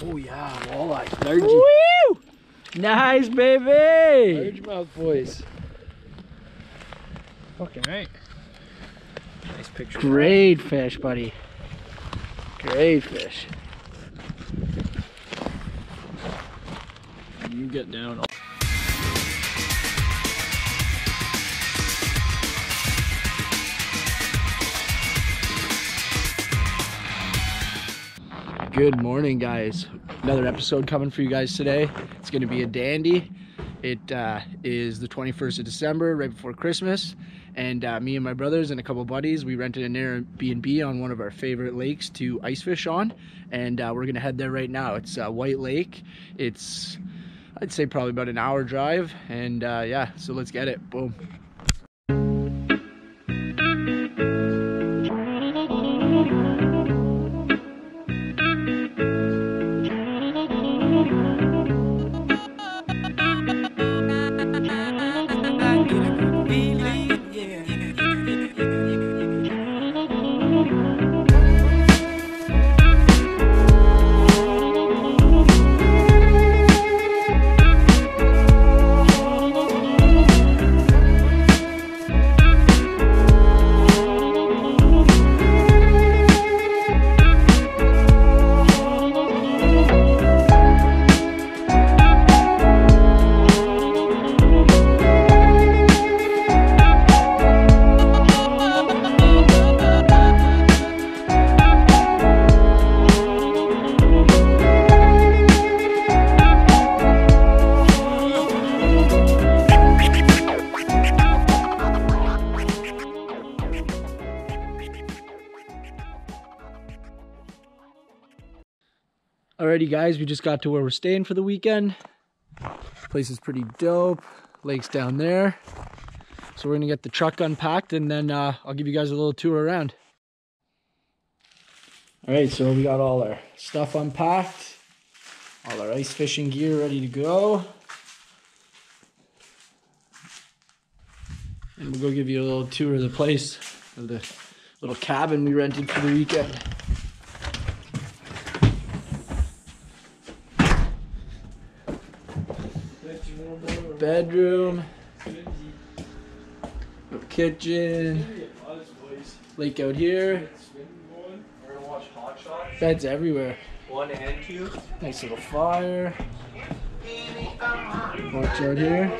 Oh yeah, walleye, large. Woo! Nice, baby! Largemouth boys. Fucking right. Nice picture. Great fish, buddy. Great fish. You get down. Good morning, guys. Another episode coming for you guys today. It's going to be a dandy. It is the 21st of December, right before Christmas, and me and my brothers and a couple buddies, we rented an Airbnb on one of our favorite lakes to ice fish on, and we're going to head there right now. It's White Lake. It's, I'd say, probably about an hour drive, and yeah, so let's get it. Boom. Alrighty guys, we just got to where we're staying for the weekend. Place is pretty dope. Lake's down there. So we're gonna get the truck unpacked and then I'll give you guys a little tour around. Alright, so we got all our stuff unpacked. All our ice fishing gear ready to go. And we'll go give you a little tour of the place, of the little cabin we rented for the weekend. Bedroom, kitchen, lake out here, beds everywhere, 1 and 2, nice little fire, watch out here,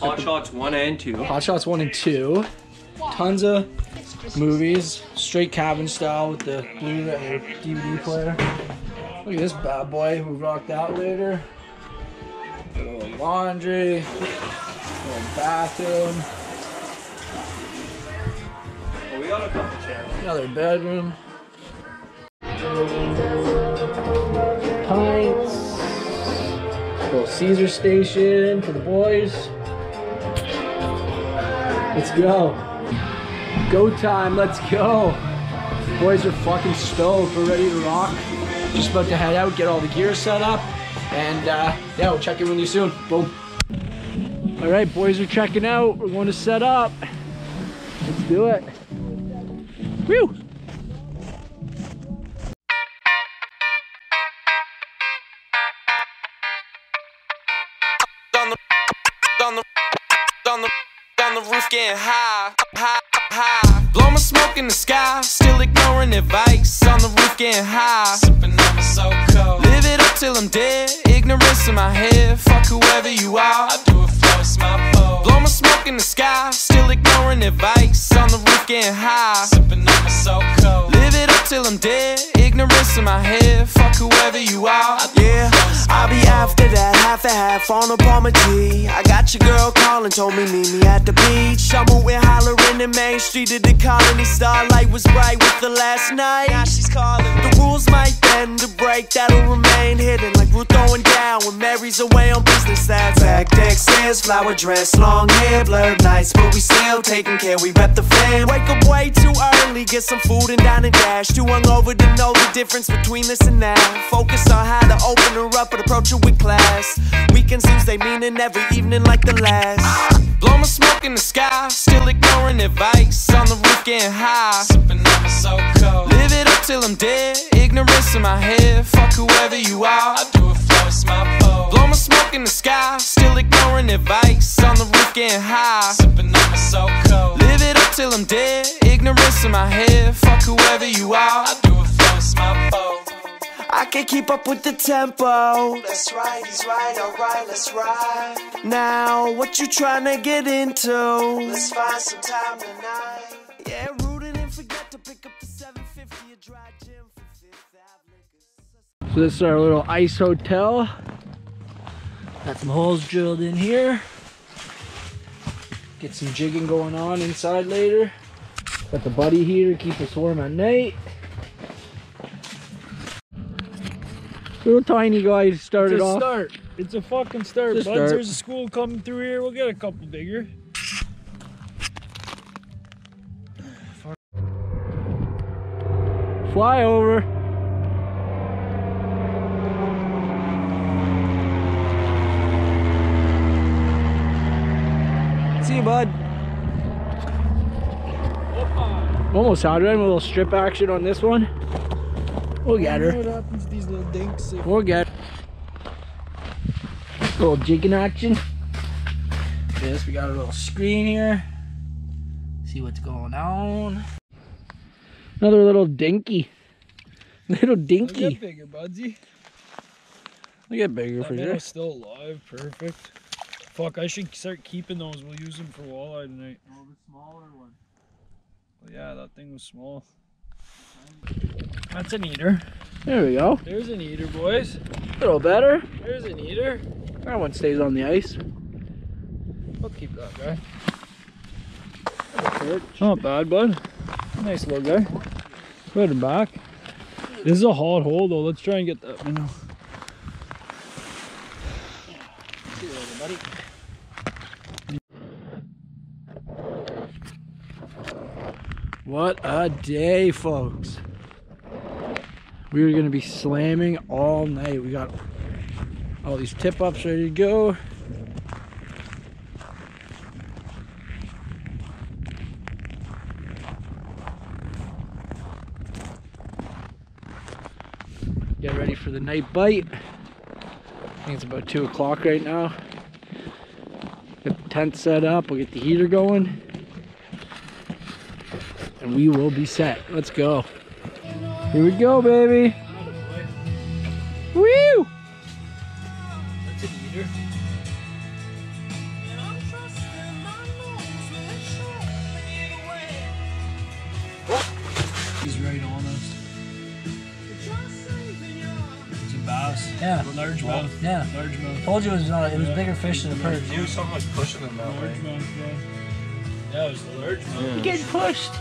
hot shots 1 and 2, tons of movies, straight cabin style with the Blu-ray DVD player. Look at this bad boy, we'll rock that later. Laundry, little bathroom. Well, we got a couple chairs. Another bedroom. Pints. Little Caesar station for the boys. Let's go. Go time. Let's go. The boys are fucking stoked. We're ready to rock. Just about to head out, get all the gear set up. And yeah, we'll check in with you soon. Boom. All right, boys are checking out. We're going to set up. Let's do it. Whew. On the roof getting high, high, high. Blow my smoke in the sky, still ignoring advice. On the roof getting high, sipping on my so cold. Live it up till I'm dead, ignorance in my head. Fuck whoever you are, I do it for it's my fault. Blow my smoke in the sky, still ignoring advice. On the roof getting high, sipping on my so cold. Live it up till I'm dead, ignorance in my head. Fuck whoever you are, yeah. I'll be after that, half a half on a Palmer G. I got your girl calling, told me meet me at the beach. I'm moving, hollering in Main Street of the colony. Starlight was bright with the last night. Now she's calling. The rules might bend, the break that'll remain hidden. Like we're throwing down when Mary's away on business. That's back deck says, flower dress, long hair, blurred nights, but we still taking care. We rep the fam. Wake up way too early, get some food and dine and dash. Too hungover to know the difference between this and that. Focus on how to open her up and approach her with class. Weekends seems they meaning every evening like the last. Blow my smoke in the sky, still ignoring advice. On the roof getting high, sipping on my so cold. Live it up till I'm dead. ignorance in my head, fuck whoever you are. I do it for a smile. Blow my smoke in the sky, still ignoring advice. On the roof getting high, sipping on my so cold. Live it up till I'm dead, ignorance in my head, fuck whoever you are. I do it for a smile. I can't keep up with the tempo. That's right, he's right, alright, let's ride. Now, what you tryna get into? Let's find some time tonight. Yeah, rooted and forget to pick up the 750 at Dry Gym for Fifth Avenue. So this is our little ice hotel. Got some holes drilled in here. Get some jigging going on inside later. Got the buddy heater, keep us warm at night. Little tiny guy started off. It's a fucking start, bud. There's a school coming through here. We'll get a couple bigger. Fly over. See you, bud. Opa. Almost had one. A little strip action on this one. We'll get her. What happens to these little dinks? We'll get her. Little jigging action. Yes, we got a little screen here. See what's going on. Another little dinky. Little dinky. Look at bigger, budsy. Look at bigger for sure. Still alive, perfect. Fuck, I should start keeping those. We'll use them for walleye tonight. Oh, the smaller one. Well, yeah, that thing was small. That's an eater. There we go. There's an eater, boys. A little better. There's an eater. That one stays on the ice. We'll keep that guy. Not bad, bud. Nice little guy. Put him back. This is a hard hole, though. Let's try and get that minnow. See you later, buddy. What a day, folks. We are going to be slamming all night. We got all these tip-ups ready to go. Get ready for the night bite. I think it's about 2 o'clock right now. Get the tent set up. We'll get the heater going. And we will be set. Let's go. Here we go, baby. Woo! That's an eater. He's right on us. It's a bass. Yeah. A large mouth. Yeah. Large mouth. Told you it was not. It was bigger fish than a perch. He was almost pushing them that way. Yeah, it was the large mouth. Yeah. You're getting pushed.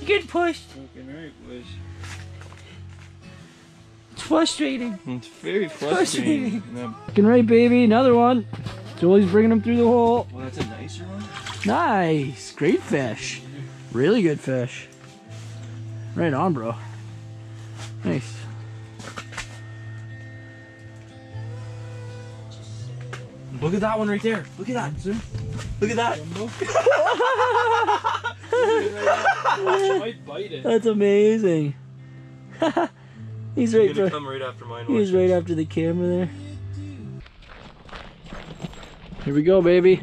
You're getting pushed. Fucking right, boys. Frustrating. It's very frustrating. Fucking right, baby. Another one. Julie's bringing them through the hole. Well, that's a nicer one. Nice. Great fish. Really good fish. Right on, bro. Nice. Look at that one right there. Look at that. Look at that. That's amazing. He's right, gonna come right after mine. He's right after the camera there. Here we go, baby.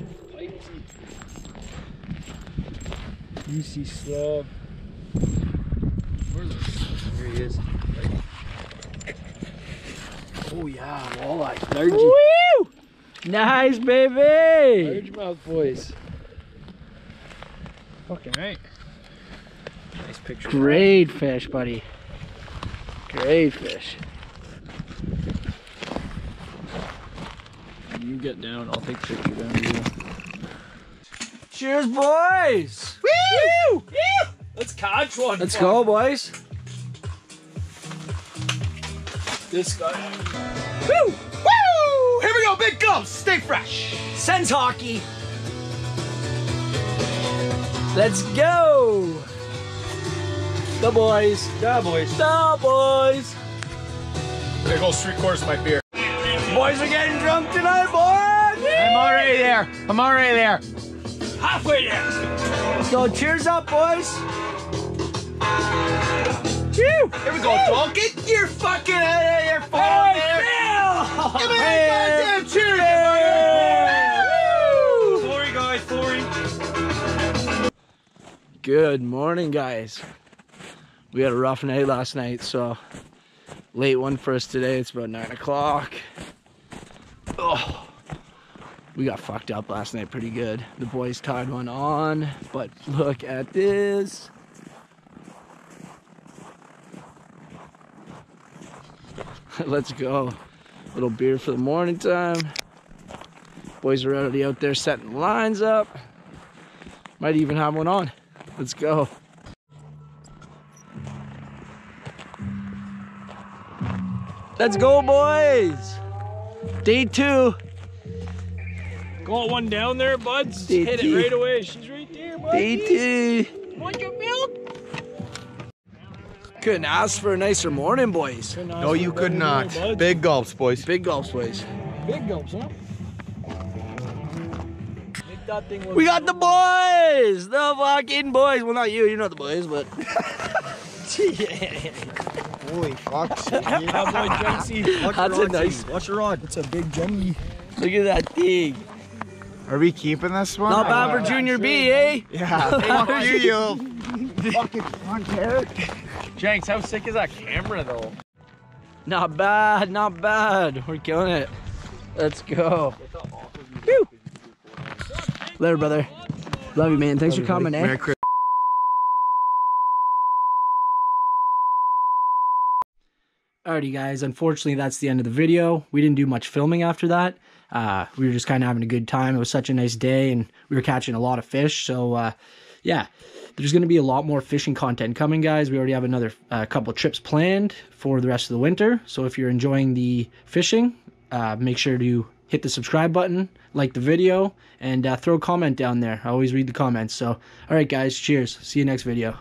You see slob. Where's he? There he is. Oh yeah, walleye. Largy. Woo! Nice, baby. Largemouth, boys. Fucking right. Nice picture. Great fish, buddy. Great fish. You get down, I'll take a picture down here. Cheers, boys! Woo! Woo! Let's catch one. Let's go, boys. This guy. Woo! Woo! Here we go, big gulps. Stay fresh. Sends hockey. Let's go. The boys. The boys. The boys. There goes 3 quarters of my beer. Boys are getting drunk tonight, boys! I'm already there. I'm already there. Halfway there. So cheers up, boys. Cheers! Woo! Here we go, dog. Get your fucking head out of your phone there. Phil! Give me a goddamn cheer. Sorry, guys. Sorry. Good morning, guys. We had a rough night last night, so late one for us today. It's about 9 o'clock. Oh. We got fucked up last night pretty good. The boys tied one on, but look at this. Let's go. A little beer for the morning time. Boys are already out there setting lines up. Might even have one on. Let's go. Let's go, boys. Day 2. Got one down there, buds. Hit it right away. She's right there, buddy. Day 2. Want your milk? Couldn't ask for a nicer morning, boys. No, you could not. Big gulps, boys. Big gulps, boys. Big gulps, huh? We got the boys! The fucking boys. Well, not you. You're not the boys, but... yeah. Holy fuck. That's a nice... Watch your rod. It's a big junkie. Look at that thing. Are we keeping this one? Not bad for Junior B, eh? Yeah. Fuck you. Fucking punk, Eric. Jenks, how sick is that camera, though? Not bad, not bad. We're killing it. Let's go. Woo. Later, brother. Love you, man. Thanks for coming, eh? Alrighty, guys. Unfortunately, that's the end of the video. We didn't do much filming after that. We were just kind of having a good time. It was such a nice day, and we were catching a lot of fish. So, yeah, there's going to be a lot more fishing content coming, guys. We already have another couple trips planned for the rest of the winter. So if you're enjoying the fishing, make sure to hit the subscribe button, like the video, and throw a comment down there. I always read the comments. So, all right, guys, cheers. See you next video.